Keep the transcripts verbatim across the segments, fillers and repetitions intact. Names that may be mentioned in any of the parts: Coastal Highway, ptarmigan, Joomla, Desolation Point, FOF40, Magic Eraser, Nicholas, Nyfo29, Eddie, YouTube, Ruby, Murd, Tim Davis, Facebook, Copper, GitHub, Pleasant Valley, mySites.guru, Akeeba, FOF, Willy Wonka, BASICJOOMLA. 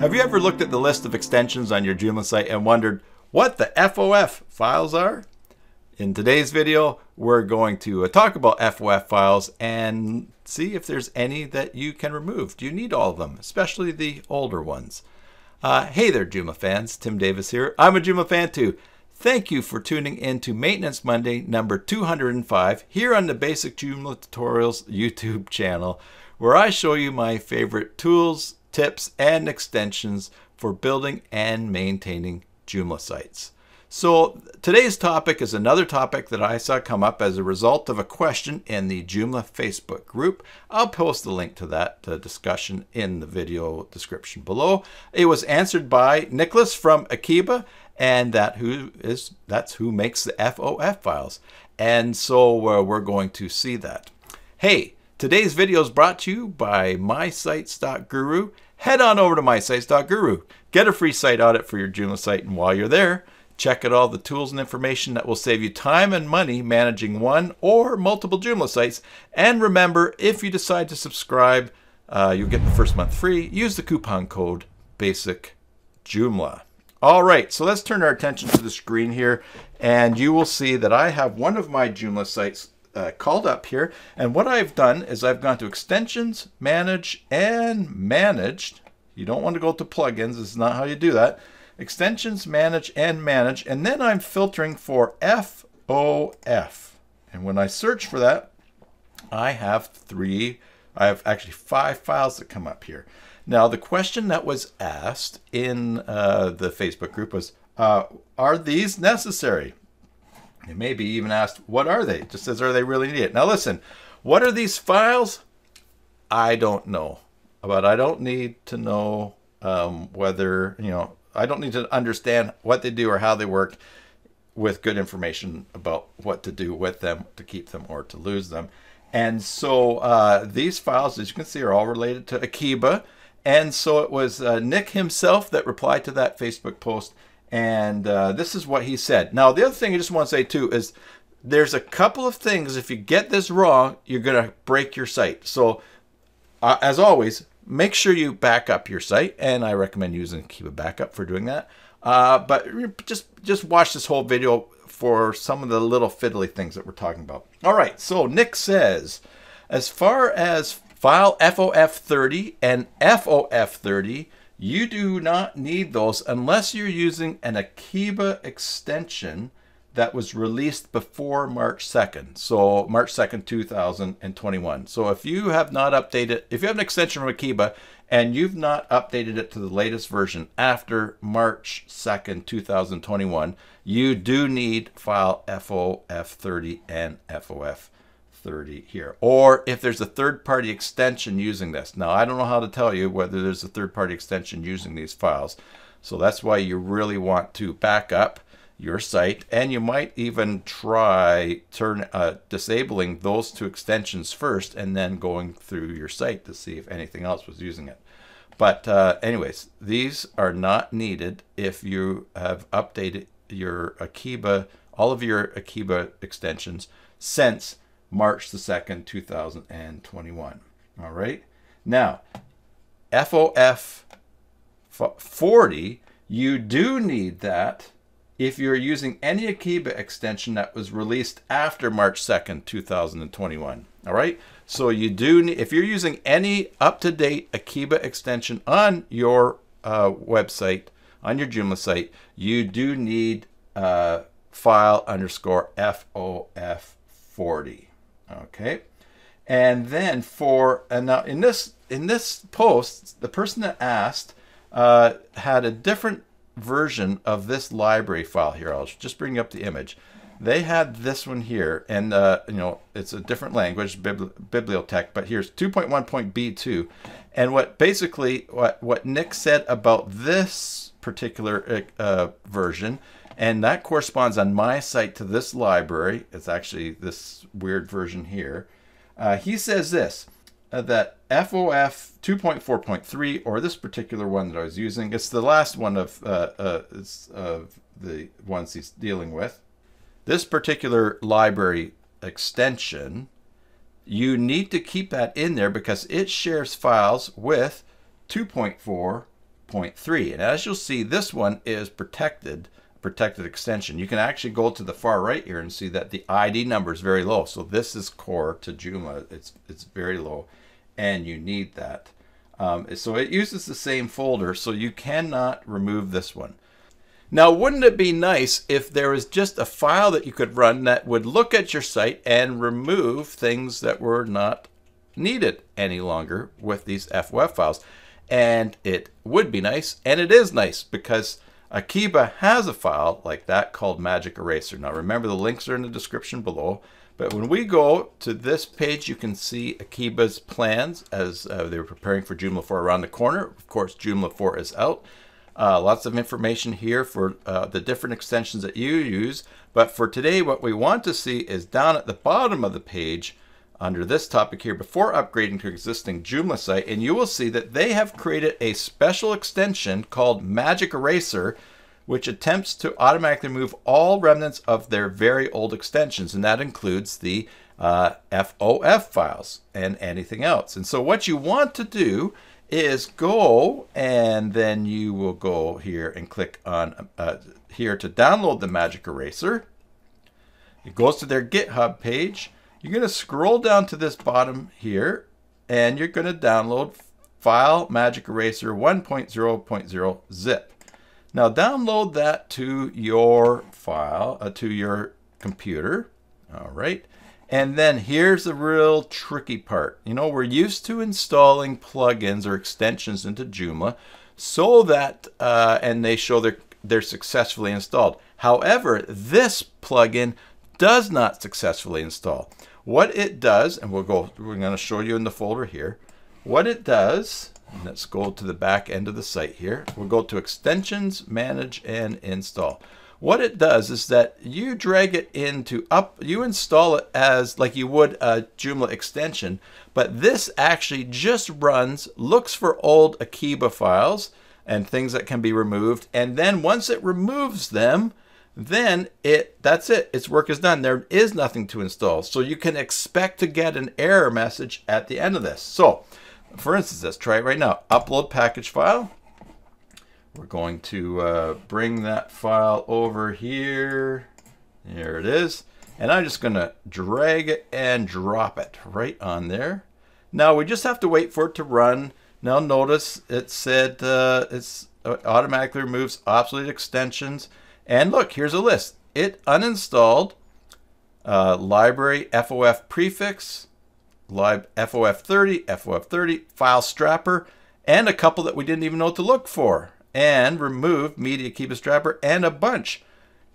Have you ever looked at the list of extensions on your Joomla site and wondered what the F O F files are? In today's video, we're going to talk about F O F files and see if there's any that you can remove. Do you need all of them, especially the older ones? Uh, hey there, Joomla fans. Tim Davis here. I'm a Joomla fan too. Thank you for tuning in to Maintenance Monday number two hundred and five here on the Basic Joomla Tutorials YouTube channel, where I show you my favorite tools, tips, and extensions for building and maintaining Joomla sites. So today's topic is another topic that I saw come up as a result of a question in the Joomla Facebook group. I'll post the link to that uh, discussion in the video description below. It was answered by Nicholas from Akeeba, and that who is that's who makes the F O F files. And so uh, we're going to see that. Hey, today's video is brought to you by My Sites dot Guru. Head on over to My Sites dot Guru. Get a free site audit for your Joomla site, and while you're there, check out all the tools and information that will save you time and money managing one or multiple Joomla sites. And remember, if you decide to subscribe, uh, you'll get the first month free. Use the coupon code BASICJOOMLA. All right, so let's turn our attention to the screen here, and you will see that I have one of my Joomla sites uh, called up here. And what I've done is I've gone to Extensions, Manage, and Managed. You don't want to go to Plugins. This is not how you do that. Extensions, Manage, and Manage, and then I'm filtering for F O F. And when I search for that, I have three, I have actually five files that come up here. Now, the question that was asked in uh, the Facebook group was, uh, are these necessary? And maybe even asked, what are they? Just says, are they really needed? Now listen, what are these files? I don't know, but I don't need to know um, whether, you know, I don't need to understand what they do or how they work with good information about what to do with them, to keep them or to lose them. And so uh, these files, as you can see, are all related to Akeeba. And so it was uh, Nick himself that replied to that Facebook post. And uh, this is what he said. Now, the other thing I just want to say too is there's a couple of things, if you get this wrong, you're going to break your site. So uh, as always, make sure you back up your site, and I recommend using Akeeba Backup for doing that. Uh, but just, just watch this whole video for some of the little fiddly things that we're talking about. All right, so Nick says, as far as file F O F thirty and F O F thirty, you do not need those unless you're using an Akeeba extension that was released before March second. So March second, two thousand twenty-one. So if you have not updated, if you have an extension from Akeeba and you've not updated it to the latest version after March second, two thousand twenty-one, you do need file F O F thirty and F O F thirty here. Or if there's a third-party extension using this. Now, I don't know how to tell you whether there's a third-party extension using these files. So that's why you really want to back up your site, and you might even try turn uh, disabling those two extensions first and then going through your site to see if anything else was using it. But uh, anyways, these are not needed if you have updated your Akeeba, all of your Akeeba extensions since March the second, two thousand twenty-one. All right, now F O F forty, you do need that if you're using any Akeeba extension that was released after March second, two thousand twenty-one, all right? So you do need, if you're using any up-to-date Akeeba extension on your uh, website, on your Joomla site, you do need uh, file underscore F O F forty, okay? And then for, and now in this, in this post, the person that asked uh, had a different version of this library file here. I'll just bring up the image. They had this one here, and uh, you know, it's a different language, bibli bibliotech, but here's two point one point B two. And what basically what what Nick said about this particular uh, version, and that corresponds on my site to this library. It's actually this weird version here. Uh, he says this. Uh, that F O F two point four point three, or this particular one that I was using, it's the last one of, uh, uh, of the ones he's dealing with. This particular library extension, you need to keep that in there because it shares files with two point four point three. And as you'll see, this one is protected, protected extension. You can actually go to the far right here and see that the I D number is very low. So this is core to Joomla. It's, it's very low, and you need that. Um, so it uses the same folder, so you cannot remove this one. Now, wouldn't it be nice if there was just a file that you could run that would look at your site and remove things that were not needed any longer with these F O F files? And it would be nice, and it is nice, because Akeeba has a file like that called Magic Eraser. Now, remember, the links are in the description below. But when we go to this page, you can see Akeeba's plans as uh, they were preparing for Joomla four around the corner. Of course, Joomla four is out. Uh, lots of information here for uh, the different extensions that you use. But for today, what we want to see is down at the bottom of the page under this topic here, before upgrading to existing Joomla site, and you will see that they have created a special extension called Magic Eraser, which attempts to automatically remove all remnants of their very old extensions, and that includes the uh, F O F files and anything else. And so what you want to do is go, and then you will go here and click on uh, here to download the Magic Eraser. It goes to their GitHub page. You're going to scroll down to this bottom here, and you're going to download file Magic Eraser one point zero point zero zip. Now download that to your file, uh, to your computer, all right? And then here's the real tricky part. You know, we're used to installing plugins or extensions into Joomla so that, uh, and they show they're, they're successfully installed. However, this plugin does not successfully install. What it does, and we'll go, we're going to show you in the folder here, what it does. Let's go to the back end of the site here. We'll go to Extensions, Manage, and Install. What it does is that you drag it into up, you install it as like you would a Joomla extension, but this actually just runs, looks for old Akeeba files and things that can be removed, and then once it removes them, then it, that's it, its work is done. There is nothing to install. So you can expect to get an error message at the end of this. So, for instance, let's try it right now. Upload package file. We're going to uh, bring that file over here. Here it is. And I'm just going to drag it and drop it right on there. Now we just have to wait for it to run. Now notice it said uh, it's, it automatically removes obsolete extensions. And look, here's a list. It uninstalled uh, library F O F prefix, live F O F thirty, F O F thirty, file strapper, and a couple that we didn't even know what to look for, and remove media Akeeba strapper and a bunch.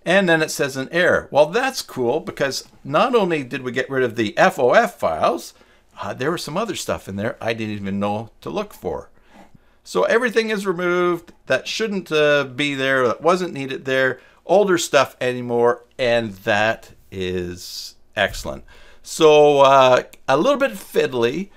And then it says an error. Well, that's cool, because not only did we get rid of the F O F files, uh, there was some other stuff in there I didn't even know to look for. So everything is removed that shouldn't uh, be there, that wasn't needed there, older stuff anymore, and that is excellent. So uh, a little bit fiddly.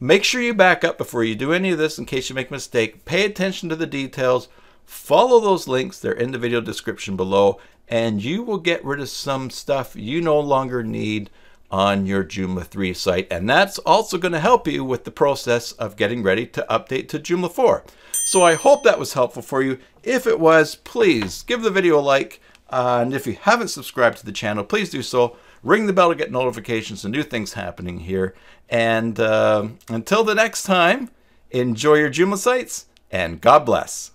Make sure you back up before you do any of this in case you make a mistake. Pay attention to the details. Follow those links. They're in the video description below. And you will get rid of some stuff you no longer need on your Joomla three site. And that's also going to help you with the process of getting ready to update to Joomla four. So I hope that was helpful for you. If it was, please give the video a like. Uh, and if you haven't subscribed to the channel, please do so. Ring the bell to get notifications of new things happening here. And uh, until the next time, enjoy your Joomla sites, and God bless.